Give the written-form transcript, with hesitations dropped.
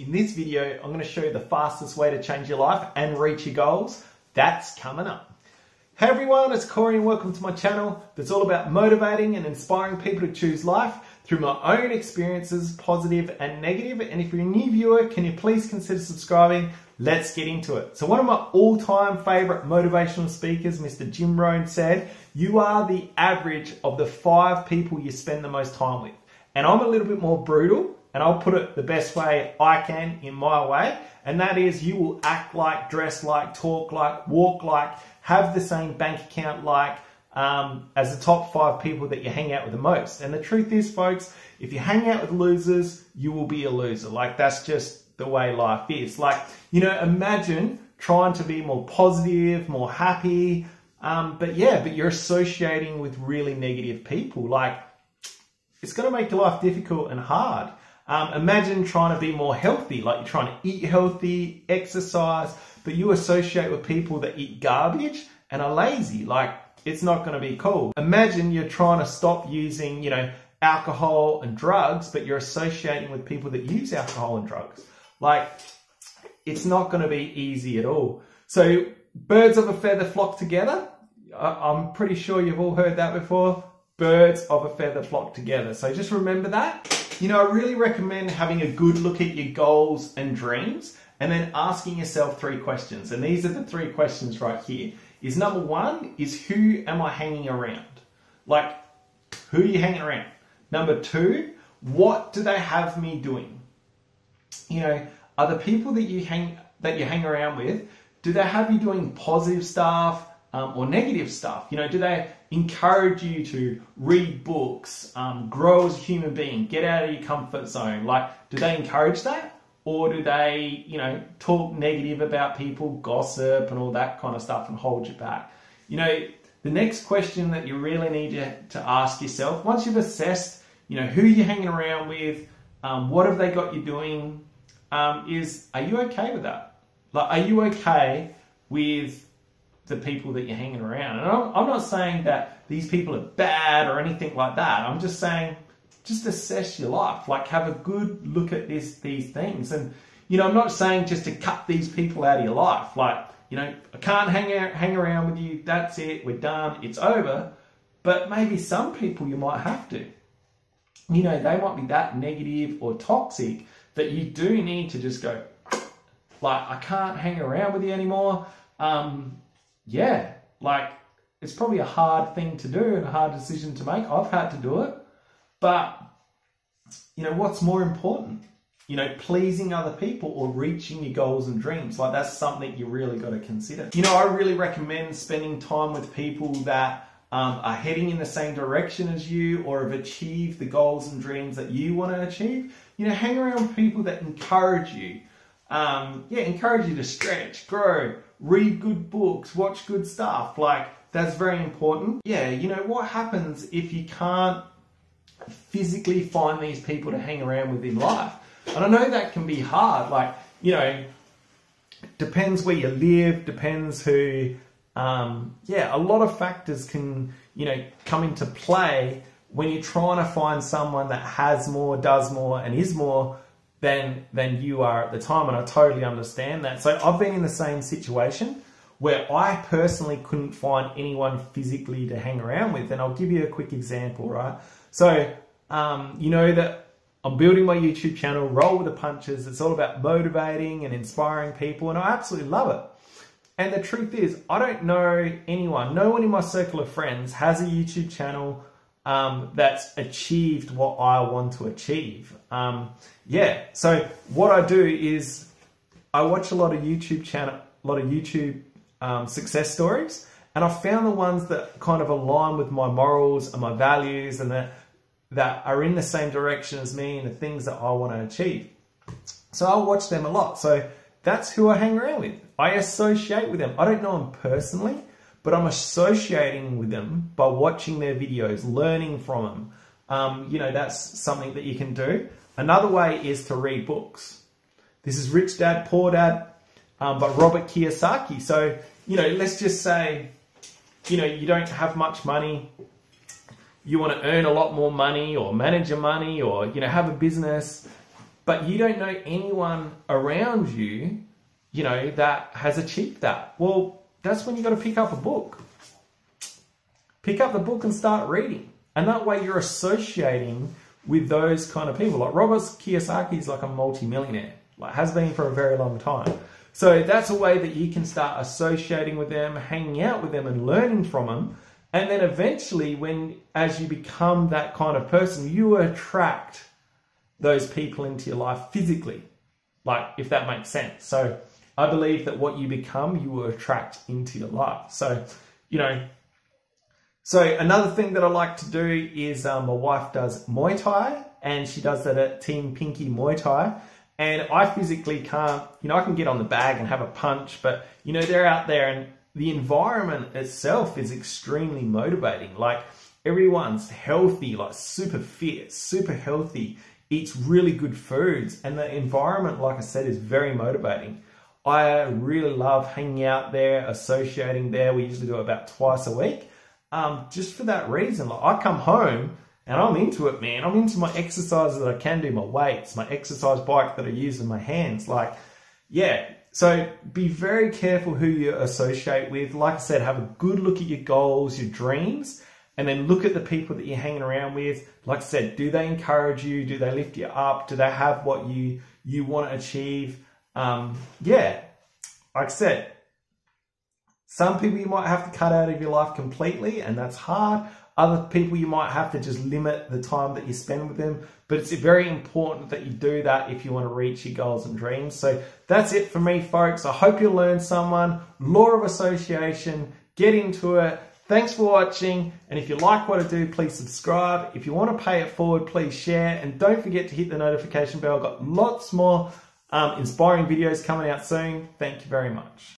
In this video, I'm going to show you the fastest way to change your life and reach your goals. That's coming up. Hey everyone, it's Cory and welcome to my channel that's all about motivating and inspiring people to choose life through my own experiences, positive and negative. And if you're a new viewer, can you please consider subscribing? Let's get into it. So one of my all-time favorite motivational speakers, Mr. Jim Rohn, said, "You are the average of the 5 people you spend the most time with." And I'm a little bit more brutal. And I'll put it the best way I can in my way. And that is you will act like, dress like, talk like, walk like, have the same bank account like as the top 5 people that you hang out with the most. And the truth is, folks, if you hang out with losers, you will be a loser. Like, that's just the way life is. Like, you know, imagine trying to be more positive, more happy. But you're associating with really negative people. Like, it's going to make your life difficult and hard. Imagine trying to be more healthy, like you're trying to eat healthy, exercise, but you associate with people that eat garbage and are lazy. Like, it's not going to be cool. Imagine you're trying to stop using, you know, alcohol and drugs, but you're associating with people that use alcohol and drugs. Like, it's not going to be easy at all. So birds of a feather flock together. I'm pretty sure you've all heard that before. Birds of a feather flock together. So just remember that. You know, I really recommend having a good look at your goals and dreams and then asking yourself 3 questions. And these are the 3 questions right here. Is number 1 is, who am I hanging around? Like, who are you hanging around? Number 2, what do they have me doing? You know, are the people that you hang around with, do they have you doing positive stuff? Or negative stuff? You know, do they encourage you to read books, grow as a human being, get out of your comfort zone? Like, do they encourage that? Or do they, you know, talk negative about people, gossip and all that kind of stuff and hold you back? You know, the next question that you really need to ask yourself, once you've assessed, you know, who you're hanging around with, what have they got you doing, is, are you okay with that? Like, are you okay with the people that you're hanging around? And I'm not saying that these people are bad or anything like that. I'm just saying, just assess your life. Like, have a good look at these things. And, you know, I'm not saying just to cut these people out of your life. Like, you know, I can't hang around with you. That's it. We're done. It's over. But maybe some people you might have to. You know, they might be that negative or toxic that you do need to just go, like, I can't hang around with you anymore. Yeah, like, it's probably a hard thing to do and a hard decision to make. I've had to do it. But, you know, what's more important? You know, pleasing other people or reaching your goals and dreams. Like, that's something you really got to consider. You know, I really recommend spending time with people that are heading in the same direction as you or have achieved the goals and dreams that you want to achieve. You know, hang around with people that encourage you. Encourage you to stretch, grow, read good books, watch good stuff. Like, that's very important. Yeah, you know, what happens if you can't physically find these people to hang around with in life? And I know that can be hard. Like, you know, depends where you live, depends who, a lot of factors can, you know, come into play when you're trying to find someone that has more, does more, and is more than you are at the time. And I totally understand that. So I've been in the same situation where I personally couldn't find anyone physically to hang around with. And I'll give you a quick example, right? So, you know that I'm building my YouTube channel, Roll With The Punches. It's all about motivating and inspiring people. And I absolutely love it. And the truth is, I don't know anyone. No one in my circle of friends has a YouTube channel that's achieved what I want to achieve. So what I do is I watch a lot of YouTube success stories, and I found the ones that kind of align with my morals and my values, and that are in the same direction as me and the things that I want to achieve. So I watch them a lot. So that's who I hang around with. I associate with them. I don't know them personally, but I'm associating with them by watching their videos, learning from them. You know, that's something that you can do. Another way is to read books. This is Rich Dad, Poor Dad, by Robert Kiyosaki. So, you know, let's just say, you know, you don't have much money. You want to earn a lot more money or manage your money or, you know, have a business. but you don't know anyone around you, you know, that has achieved that. Well, that's when you got to pick up a book. Pick up the book and start reading. And that way you're associating with those kind of people. Like Robert Kiyosaki is like a multi-millionaire, like has been for a very long time. So that's a way that you can start associating with them, hanging out with them and learning from them. And then eventually as you become that kind of person, you attract those people into your life physically, like if that makes sense. So I believe that what you become, you will attract into your life. So, you know, so another thing that I like to do is my wife does Muay Thai, and she does that at Team Pinky Muay Thai. And I physically can't, you know, I can get on the bag and have a punch, but you know, they're out there and the environment itself is extremely motivating. Like everyone's healthy, like super fit, super healthy, eats really good foods. And the environment, like I said, is very motivating. I really love hanging out there, associating there. We usually do it about twice a week. Just for that reason, like I come home and I'm into it, man. I'm into my exercises that I can do, my weights, my exercise bike that I use in my hands. Like, yeah. So be very careful who you associate with. Like I said, have a good look at your goals, your dreams, and then look at the people that you're hanging around with. Like I said, do they encourage you? Do they lift you up? Do they have what you want to achieve? Yeah. Like I said, some people you might have to cut out of your life completely, and that's hard. Other people, you might have to just limit the time that you spend with them. But it's very important that you do that if you want to reach your goals and dreams. So that's it for me, folks. I hope you learned someone. Law of association. Get into it. Thanks for watching. And if you like what I do, please subscribe. If you want to pay it forward, please share. And don't forget to hit the notification bell. I've got lots more inspiring videos coming out soon. Thank you very much.